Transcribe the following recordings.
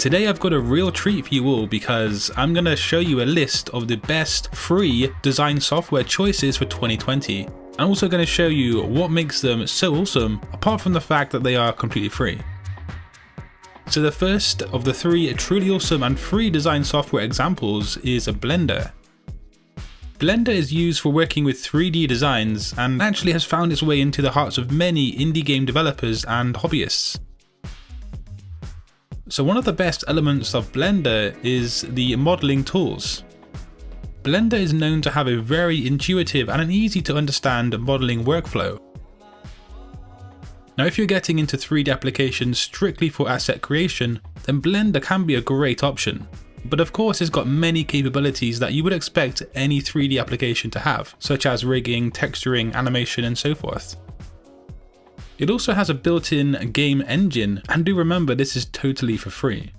Today I've got a real treat for you all because I'm going to show you a list of the best free design software choices for 2020. I'm also going to show you what makes them so awesome, apart from the fact that they are completely free. So the first of the three truly awesome and free design software examples is Blender. Blender is used for working with 3D designs and actually has found its way into the hearts of many indie game developers and hobbyists. So one of the best elements of Blender is the modeling tools. Blender is known to have a very intuitive and an easy to understand modeling workflow. Now if you're getting into 3D applications strictly for asset creation, then Blender can be a great option. But of course it's got many capabilities that you would expect any 3D application to have, such as rigging, texturing, animation and so forth. It also has a built-in game engine, and do remember this is totally for free.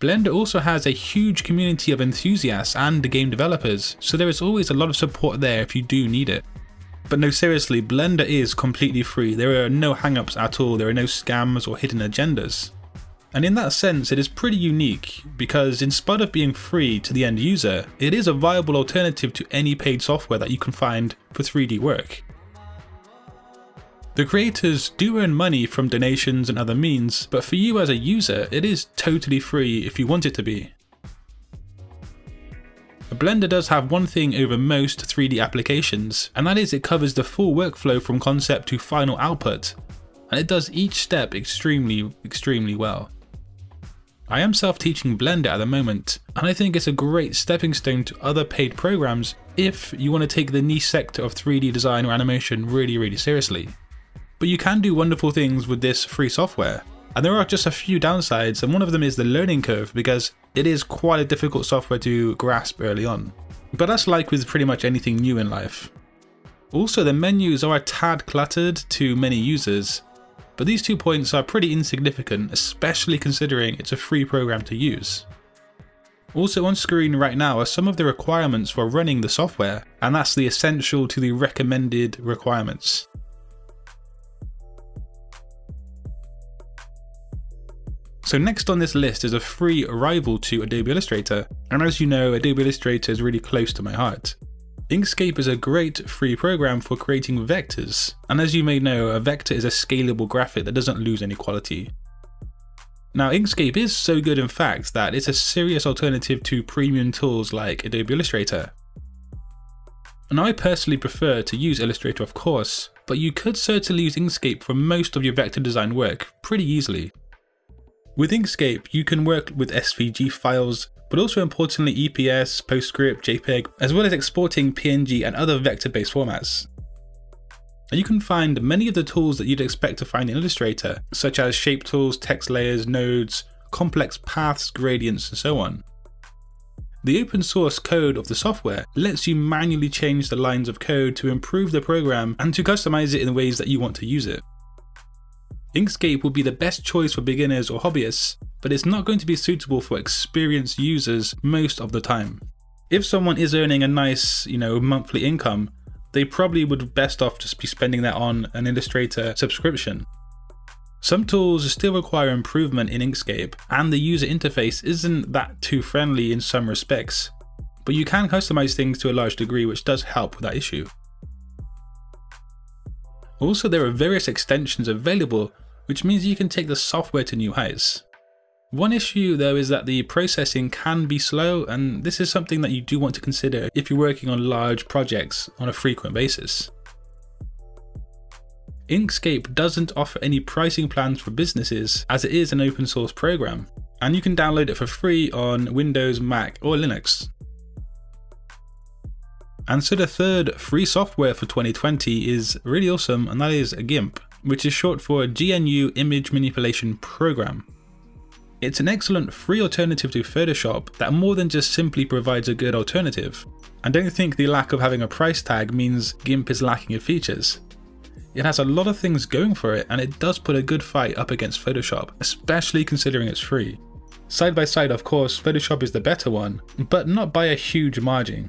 Blender also has a huge community of enthusiasts and game developers, so there is always a lot of support there if you do need it. But no, seriously, Blender is completely free. There are no hang-ups at all, there are no scams or hidden agendas. And in that sense it is pretty unique, because in spite of being free to the end user, it is a viable alternative to any paid software that you can find for 3D work. The creators do earn money from donations and other means, but for you as a user it is totally free if you want it to be. Blender does have one thing over most 3D applications, and that is it covers the full workflow from concept to final output, and it does each step extremely well. I am self-teaching Blender at the moment, and I think it's a great stepping stone to other paid programs if you want to take the niche sector of 3D design or animation really seriously. But you can do wonderful things with this free software, and there are just a few downsides, and one of them is the learning curve, because it is quite a difficult software to grasp early on. But that's like with pretty much anything new in life. Also, the menus are a tad cluttered to many users, but these 2 points are pretty insignificant, especially considering it's a free program to use. Also on screen right now are some of the requirements for running the software, and that's the essential to the recommended requirements. So next on this list is a free rival to Adobe Illustrator, and as you know, Adobe Illustrator is really close to my heart. Inkscape is a great free program for creating vectors, and as you may know, a vector is a scalable graphic that doesn't lose any quality. Now Inkscape is so good in fact that it's a serious alternative to premium tools like Adobe Illustrator. And I personally prefer to use Illustrator of course, but you could certainly use Inkscape for most of your vector design work pretty easily. With Inkscape you can work with SVG files, but also importantly EPS, PostScript, JPEG, as well as exporting PNG and other vector-based formats. And you can find many of the tools that you'd expect to find in Illustrator, such as shape tools, text layers, nodes, complex paths, gradients, and so on. The open source code of the software lets you manually change the lines of code to improve the program and to customize it in the ways that you want to use it. Inkscape will be the best choice for beginners or hobbyists, but it's not going to be suitable for experienced users most of the time. If someone is earning a nice, monthly income, they probably would best off just be spending that on an Illustrator subscription. Some tools still require improvement in Inkscape, and the user interface isn't that too friendly in some respects, but you can customize things to a large degree, which does help with that issue. Also, there are various extensions available, which means you can take the software to new heights. One issue though is that the processing can be slow, and this is something that you do want to consider if you're working on large projects on a frequent basis. Inkscape doesn't offer any pricing plans for businesses, as it is an open source program, and you can download it for free on Windows, Mac or Linux. And so the third free software for 2020 is really awesome, and that is GIMP, which is short for GNU Image Manipulation Program. It's an excellent free alternative to Photoshop that more than just simply provides a good alternative. I don't think the lack of having a price tag means GIMP is lacking in features. It has a lot of things going for it, and it does put a good fight up against Photoshop, especially considering it's free. Side by side of course, Photoshop is the better one, but not by a huge margin.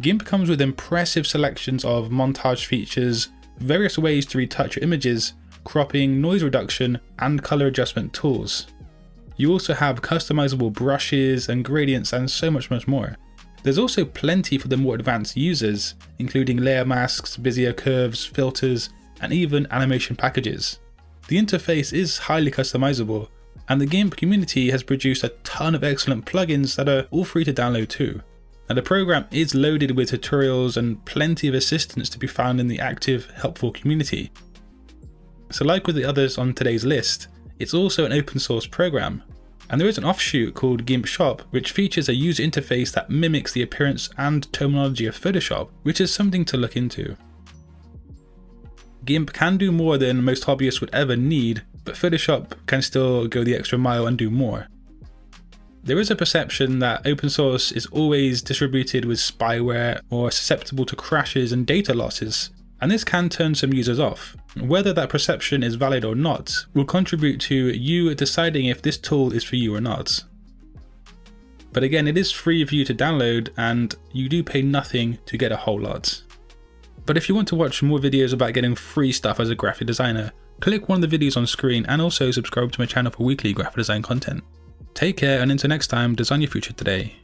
GIMP comes with impressive selections of montage features, various ways to retouch your images, cropping, noise reduction, and color adjustment tools. You also have customizable brushes and gradients and so much more. There's also plenty for the more advanced users, including layer masks, Visio curves, filters, and even animation packages. The interface is highly customizable, and the GIMP community has produced a ton of excellent plugins that are all free to download too. Now, the program is loaded with tutorials and plenty of assistance to be found in the active, helpful community. So like with the others on today's list, it's also an open source program, and there is an offshoot called GIMP Shop, which features a user interface that mimics the appearance and terminology of Photoshop, which is something to look into. GIMP can do more than most hobbyists would ever need, but Photoshop can still go the extra mile and do more. There is a perception that open source is always distributed with spyware or susceptible to crashes and data losses, and this can turn some users off. Whether that perception is valid or not will contribute to you deciding if this tool is for you or not. But again, it is free for you to download, and you do pay nothing to get a whole lot. But if you want to watch more videos about getting free stuff as a graphic designer, click one of the videos on screen and also subscribe to my channel for weekly graphic design content. Take care, and until next time, design your future today.